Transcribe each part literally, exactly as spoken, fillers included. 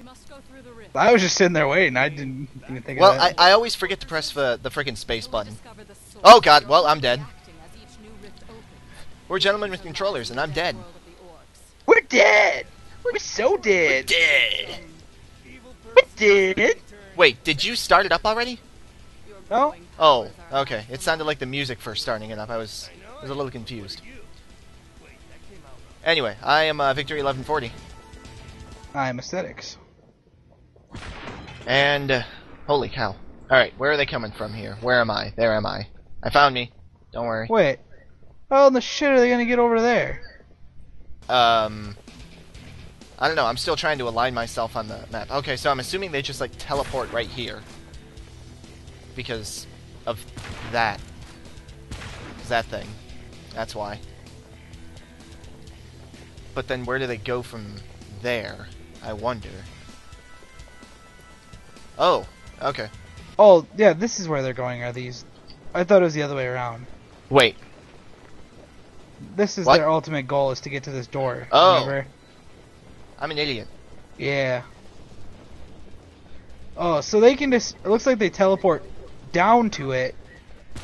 We must go through the rift. I was just sitting there waiting. I didn't even think well, of that. Well, I, I always forget to press the, the frickin' space button. Oh god, well, I'm dead. We're Gentlemen with Controllers, and I'm dead. We're dead! We're so dead! We're dead! We're dead! Wait, did you start it up already? No. Oh, okay. It sounded like the music for starting it up. I was, I was a little confused. Anyway, I am uh, Victory eleven forty. I am Aesthetics. And, uh, holy cow. Alright, where are they coming from here? Where am I? There am I. I found me. Don't worry. Wait. How in the shit are they gonna get over there? Um... I don't know. I'm still trying to align myself on the map. Okay, so I'm assuming they just, like, teleport right here. Because of that. That thing. That's why. But then where do they go from there? I wonder. Oh, okay. Oh, yeah, this is where they're going, are these... I thought it was the other way around. Wait. This is what? Their ultimate goal, is to get to this door. Oh. Remember? I'm an idiot. Yeah. Oh, so they can just... It looks like they teleport down to it,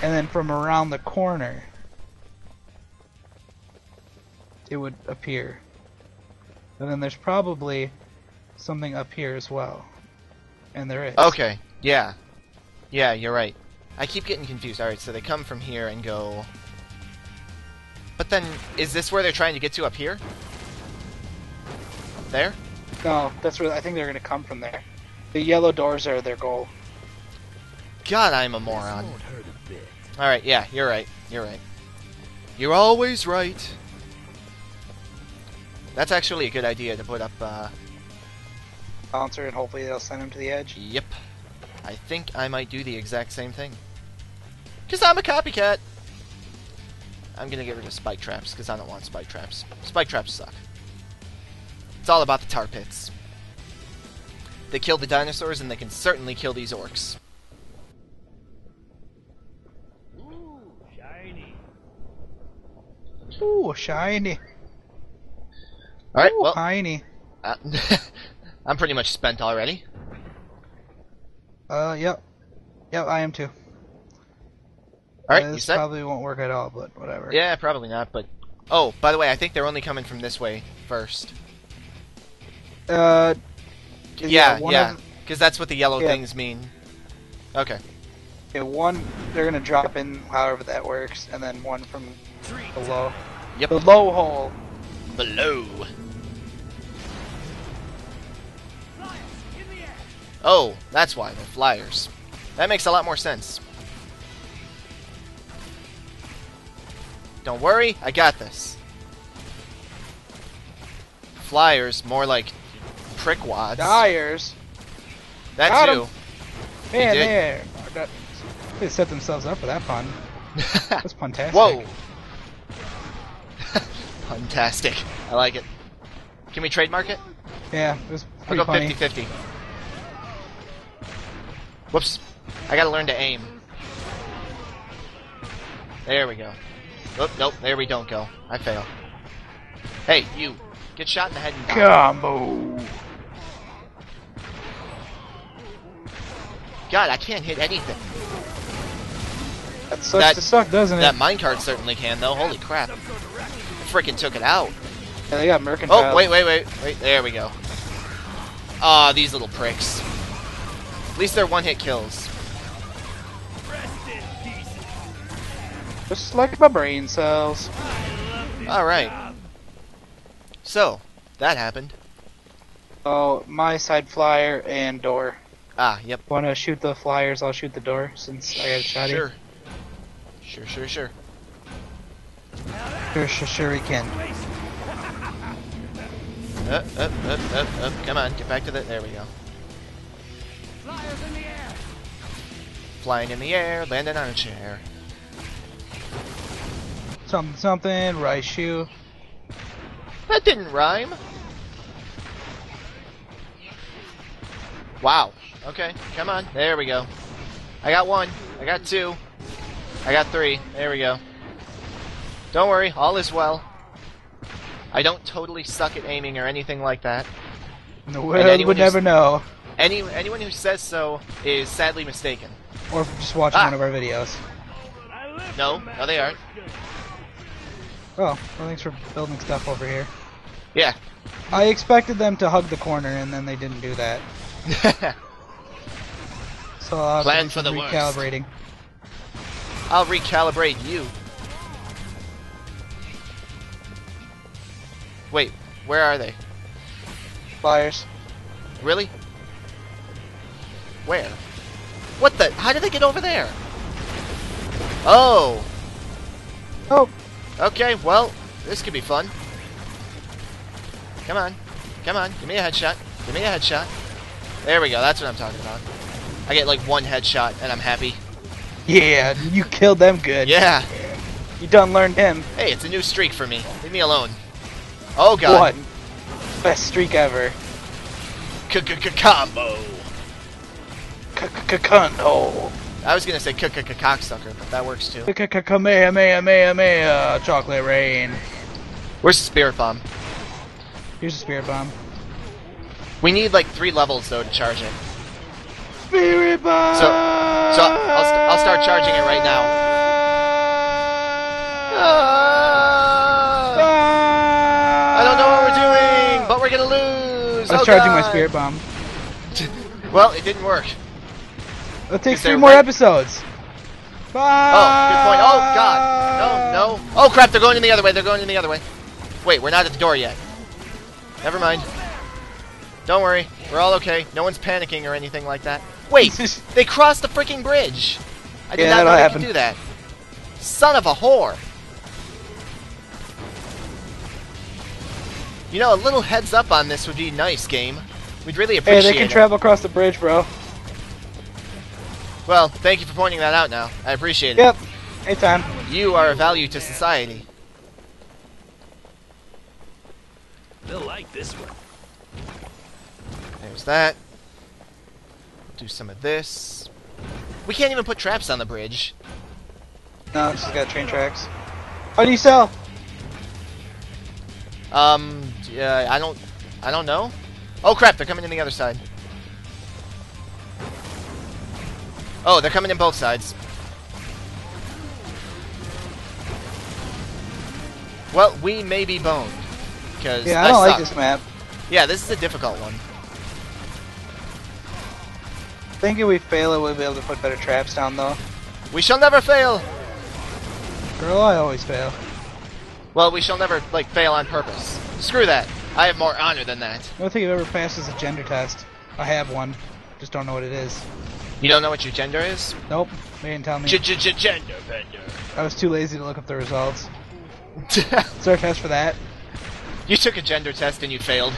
and then from around the corner, it would appear. And then there's probably something up here as well. And there is. Okay, yeah. Yeah, you're right. I keep getting confused. Alright, so they come from here and go... But then, is this where they're trying to get to up here? There? No, that's where I think they're gonna come from there. The yellow doors are their goal. God, I'm a moron. Alright, yeah, you're right. You're right. You're always right. That's actually a good idea to put up, uh... bouncer, and hopefully they'll send him to the edge. Yep. I think I might do the exact same thing. Because I'm a copycat! I'm gonna get rid of spike traps, because I don't want spike traps. Spike traps suck. It's all about the tar pits. They killed the dinosaurs, and they can certainly kill these orcs. Ooh, shiny. Ooh, shiny. Alright, well... shiny. Uh, I'm pretty much spent already. Uh, yep. Yep, I am too. Alright, uh, you set? This probably won't work at all, but whatever. Yeah, probably not, but... Oh, by the way, I think they're only coming from this way first. Uh... Yeah, yeah, because that's what the yellow yeah. things mean. Okay. Yeah, one, they're gonna drop in however that works, and then one from below. Yep. The low hole. Below. Oh, that's why, the flyers. That makes a lot more sense. Don't worry, I got this. Flyers, more like prick wads. Dyers. That got too. Him. Man, they, there. Got, they set themselves up for that pun. That's puntastic. Whoa. Puntastic. I like it. Can we trademark it? Yeah, it was pretty I'll go funny. fifty fifty. Whoops. I gotta learn to aim. There we go. Oop, nope, there we don't go. I fail. Hey, you. Get shot in the head and die. Combo. God, I can't hit anything. That sucks that, to suck, doesn't it? That minecart certainly can, though. Holy crap. Frickin' took it out. Yeah, they got mercantile. Oh, wait, wait, wait. Wait, there we go. Ah, these little pricks. At least they're one-hit kills. Just like my brain cells. Alright. So, that happened. Oh, my side flyer and door. Ah, yep. Wanna shoot the flyers, I'll shoot the door, since I got a shot here. Sure. Sure, sure, sure. Sure, sure, sure we can. Up, up, up, up, up. Come on, get back to the... There we go. Flyers in the air! Flying in the air, landing on a chair. Something, something, right shoe. That didn't rhyme. Wow. Okay, come on. There we go. I got one. I got two. I got three. There we go. Don't worry, all is well. I don't totally suck at aiming or anything like that. The world would never know. Any anyone who says so is sadly mistaken. Or just watching ah. one of our videos. No, no, they aren't. Oh, well, thanks for building stuff over here. Yeah. I expected them to hug the corner, and then they didn't do that. So I'll plan for the recalibrating. Worst. I'll recalibrate you. Wait, where are they? Flyers. Really? Where? What the? How did they get over there? Oh. Oh. Okay, well, this could be fun. Come on. Come on. Give me a headshot. Give me a headshot. There we go. That's what I'm talking about. I get like one headshot and I'm happy. Yeah, you killed them good. Yeah. You done learned him. Hey, it's a new streak for me. Leave me alone. Oh, God. What? Best streak ever. C-c-c-combo. C-c-c-condo. I was gonna say c-c-c-cocksucker, but that works too. C-c-c-kamehameha, chocolate rain. Where's the spirit bomb? Here's a spirit bomb. We need like three levels though to charge it. Spirit bomb. So, so I'll, st I'll start charging it right now. Ah! Ah! I don't know what we're doing, but we're gonna lose. I was oh, charging God. my spirit bomb. Well, it didn't work. It'll take three more right? episodes. Bye. Oh, good point. Oh God, no, no. Oh crap, they're going in the other way. They're going in the other way. Wait, we're not at the door yet. Never mind. Don't worry, we're all okay. No one's panicking or anything like that. Wait, they crossed the freaking bridge. I did yeah, not know they could do that. Son of a whore. You know, a little heads up on this would be nice, game. We'd really appreciate it. Hey, they can it. travel across the bridge, bro. Well, thank you for pointing that out now. I appreciate it. Yep, anytime. You are a value to society. They'll like this one. There's that. Do some of this. We can't even put traps on the bridge. No, she's got train tracks. What do you sell? Um, uh, I don't, I don't know. Oh crap! They're coming in the other side. Oh, they're coming in both sides. Well, we may be boned. Yeah, I don't I like this map. Yeah, this is a difficult one. I think if we fail it, we'll be able to put better traps down, though. We shall never fail! Girl, I always fail. Well, we shall never, like, fail on purpose. Screw that. I have more honor than that. I don't think I've ever passed as a gender test. I have one. Just don't know what it is. You don't know what your gender is? Nope. They didn't tell me. G-g-g-gender bender. I was too lazy to look up the results. Is there a test for that? You took a gender test and you failed.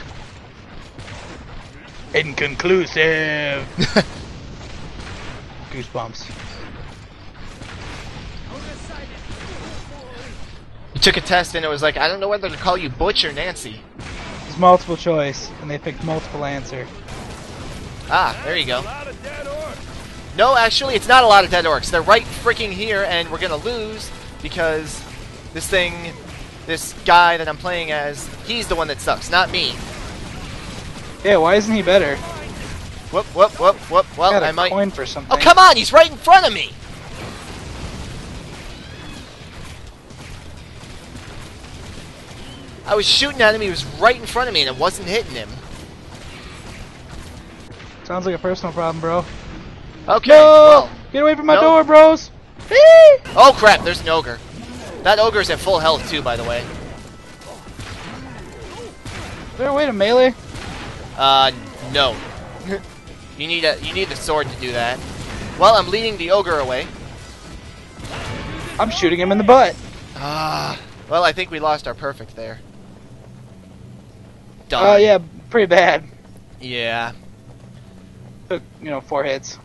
Inconclusive! Goosebumps. You took a test and it was like, I don't know whether to call you Butch or Nancy. It's multiple choice, and they picked multiple answer. Ah, there you go. No, actually, it's not a lot of dead orcs. They're right freaking here, and we're gonna lose because this thing... This guy that I'm playing as, he's the one that sucks, not me. Yeah, why isn't he better? Whoop, whoop, whoop, whoop. Well, I, I might. Coin for something. Oh, come on, he's right in front of me! I was shooting at him, he was right in front of me, and it wasn't hitting him. Sounds like a personal problem, bro. Okay, no! well, Get away from my no. door, bros! Oh, crap, there's an ogre. That ogre's at full health too, by the way. Is there a way to melee? Uh, no. you need a you need the sword to do that. Well, I'm leading the ogre away. I'm shooting him in the butt. Ah. Uh, well, I think we lost our perfect there. Done. Oh uh, yeah, pretty bad. Yeah. Took you know four hits.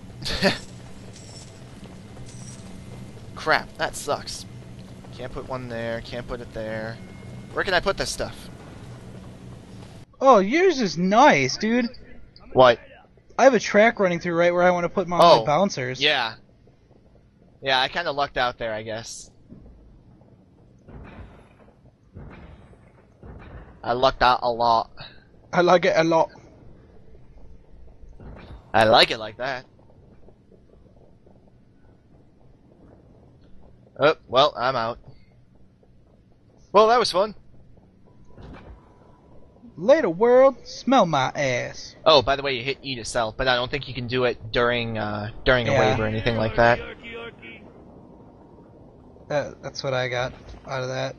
Crap, that sucks. Can't put one there, can't put it there. Where can I put this stuff? Oh, yours is nice, dude. What? I have a track running through right where I want to put my oh, bouncers. Yeah. Yeah, I kind of lucked out there, I guess. I lucked out a lot. I like it a lot. I like it like that. Oh, well, I'm out. Well, that was fun. Later, world. Smell my ass. Oh, by the way, you hit E to sell, but I don't think you can do it during uh, during yeah. a wave or anything like that. Uh, that's what I got out of that.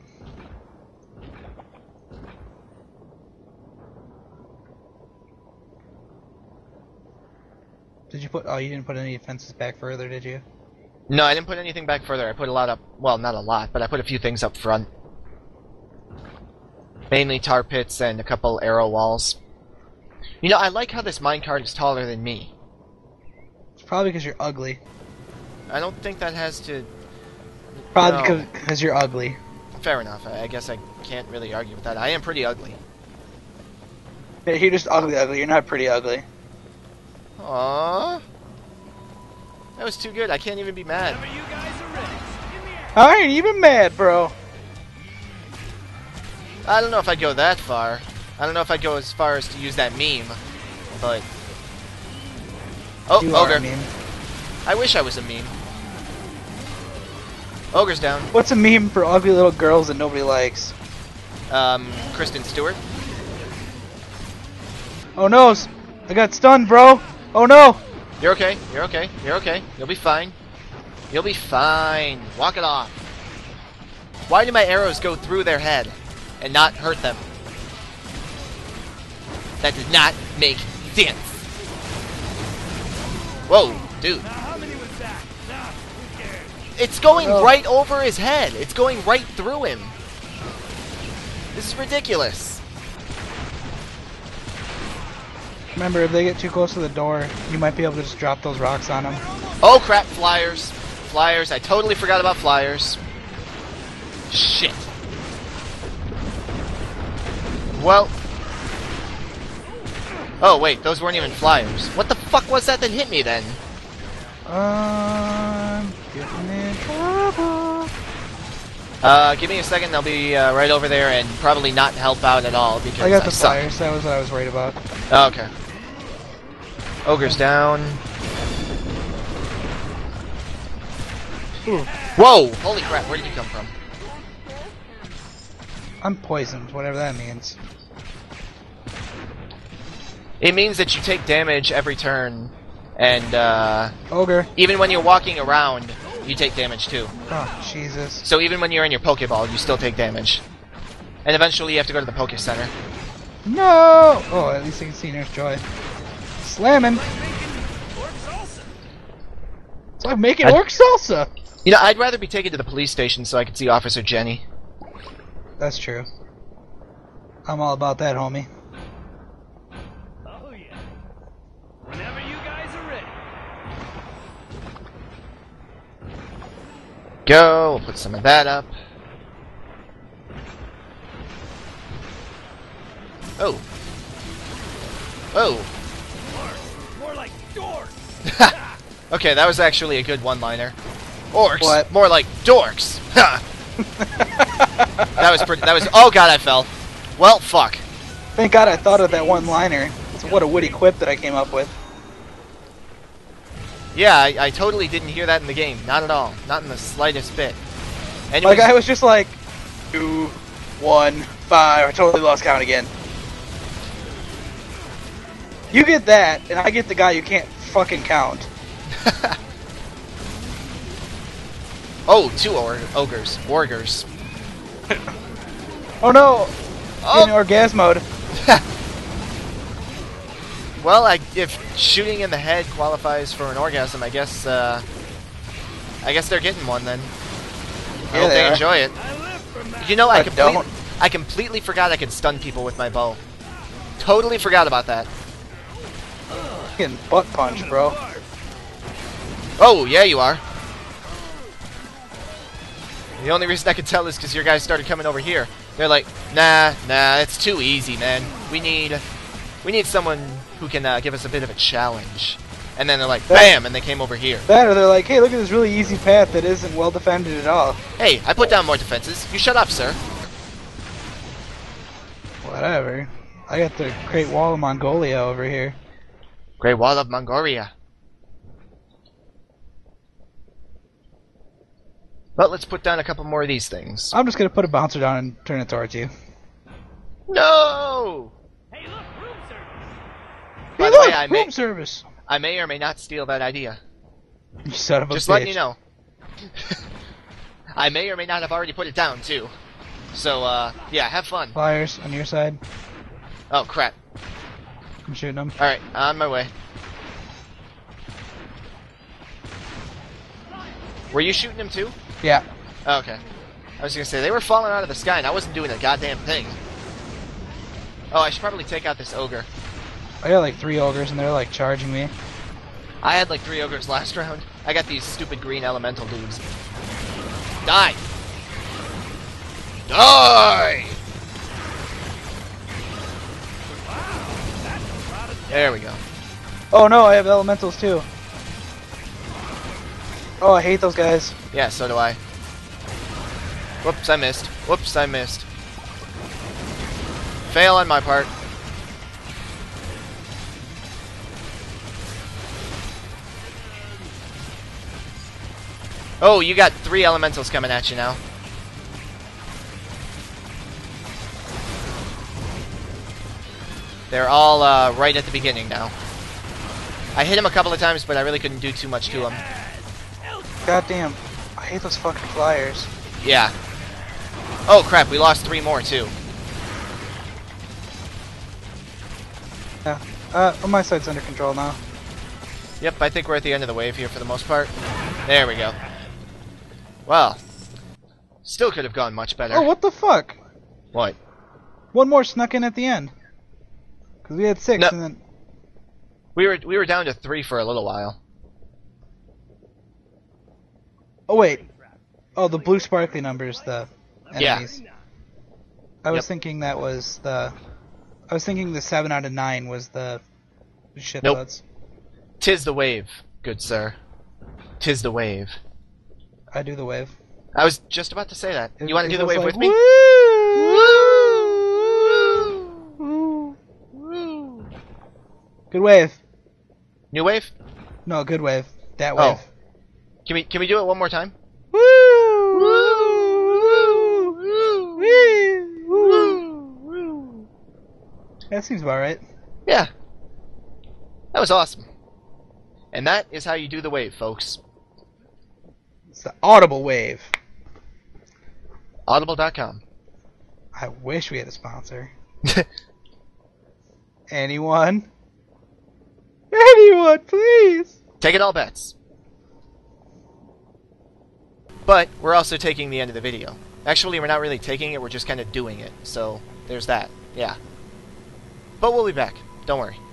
Did you put... Oh, you didn't put any fences back further, did you? No, I didn't put anything back further. I put a lot up... Well, not a lot, but I put a few things up front. Mainly tar pits and a couple arrow walls. You know, I like how this minecart is taller than me. It's probably because you're ugly. I don't think that has to... Probably no. because you're ugly. Fair enough. I, I guess I can't really argue with that. I am pretty ugly. Yeah, you're just ugly ugly. You're not pretty ugly. Aww. That was too good. I can't even be mad. I ain't even mad, bro. I don't know if I'd go that far. I don't know if I'd go as far as to use that meme, but... Oh, you ogre. Are a meme. I wish I was a meme. Ogre's down. What's a meme for ugly little girls that nobody likes? Um, Kristen Stewart. Oh no! I got stunned, bro! Oh no! You're okay, you're okay, you're okay. You'll be fine. You'll be fine. Walk it off. Why do my arrows go through their head? And not hurt them? That does not make sense. Whoa, dude. Now, how many was that? Nah, who cares? It's going oh. right over his head. It's going right through him. This is ridiculous. Remember, if they get too close to the door, you might be able to just drop those rocks on them. Oh crap, flyers. Flyers, I totally forgot about flyers. Shit. Well... Oh, wait, those weren't even flyers. What the fuck was that that hit me, then? I'm getting in trouble. Uh, give me a second, I'll be uh, right over there and probably not help out at all, because I got the I suck. flyers, that was what I was worried about. Oh, okay. Ogre's down. Ooh. Whoa! Holy crap, where did you come from? I'm poisoned, whatever that means. It means that you take damage every turn, and uh... Ogre. Even when you're walking around, you take damage too. Oh, Jesus. So even when you're in your Pokeball, you still take damage. And eventually you have to go to the Poké Center. No! Oh, at least I can see Nurse Joy. Slamming! It's like making orc salsa! You know, I'd rather be taken to the police station so I could see Officer Jenny. That's true. I'm all about that, homie. Oh yeah. Whenever you guys are ready. Go, we'll put some of that up. Oh. Oh. Orcs, more like dorks. Okay, that was actually a good one-liner. Orcs, what? More like dorks. Ha. That was pretty. That was. Oh god, I fell. Well, fuck. Thank God I thought of that one-liner. So what a witty quip that I came up with. Yeah, I, I totally didn't hear that in the game. Not at all. Not in the slightest bit. Anyways, like I was just like, two, one, five. I totally lost count again. You get that, and I get the guy who can't fucking count. Oh, two or ogres. Wargers. Oh no! Oh. In orgasmode. Well, I, if shooting in the head qualifies for an orgasm, I guess, uh... I guess they're getting one, then. I yeah, hope they, they enjoy it. You know, I, I, completely, I completely forgot I could stun people with my bow. Totally forgot about that. Fucking butt punch, bro. Oh, yeah you are. The only reason I could tell is because your guys started coming over here. They're like, nah, nah, it's too easy, man. We need, we need someone who can uh, give us a bit of a challenge. And then they're like, that, bam, and they came over here. That, or they're like, hey, look at this really easy path that isn't well defended at all. Hey, I put down more defenses. You shut up, sir. Whatever. I got the Great Wall of Mongolia over here. Great Wall of Mongoria. But let's put down a couple more of these things. I'm just going to put a bouncer down and turn it towards you. No! Hey, look, room service! By hey, the look, way, I room may, service! I may or may not steal that idea. You son of a bitch. Just letting you know. I may or may not have already put it down, too. So, uh, yeah, have fun. Flyers on your side. Oh, crap. I'm shooting them. Alright, on my way. Were you shooting them, too? Yeah. Oh, okay. I was gonna say, they were falling out of the sky, and I wasn't doing a goddamn thing. Oh, I should probably take out this ogre. I got, like, three ogres, and they're, like, charging me. I had, like, three ogres last round. I got these stupid green elemental dudes. Die! Die! There we go. Oh, no, I have elementals, too. Oh, I hate those guys. Yeah, so do I. Whoops, I missed. Whoops, I missed. Fail on my part. Oh, you got three elementals coming at you now. They're all uh, right at the beginning now. I hit him a couple of times, but I really couldn't do too much to him. Goddamn, I hate those fucking flyers. Yeah. Oh crap, we lost three more too. Yeah. Uh, well, my side's under control now. Yep, I think we're at the end of the wave here for the most part. There we go. Well, still could have gone much better. Oh, what the fuck? What? One more snuck in at the end. Cause we had six, no. and then we were we were down to three for a little while. Oh wait. Oh, the blue sparkly numbers, the enemies. Yeah. I was yep. thinking that was the I was thinking the seven out of nine was the shitloads. Nope. Tis the wave, good sir. Tis the wave. I do the wave. I was just about to say that. It, you wanna do the wave like, with me? Woo! Woo! Woo! Good wave. New wave? No, good wave. That wave. Oh. Can we can we do it one more time? Woo! Woo! Woo! Woo! Woo! Woo! That seems about right. Yeah. That was awesome. And that is how you do the wave, folks. It's the Audible Wave. Audible dot com. I wish we had a sponsor. Anyone? Anyone, please. Taking all bets. But we're also taking the end of the video. Actually, we're not really taking it, we're just kind of doing it. So, there's that. Yeah. But we'll be back. Don't worry.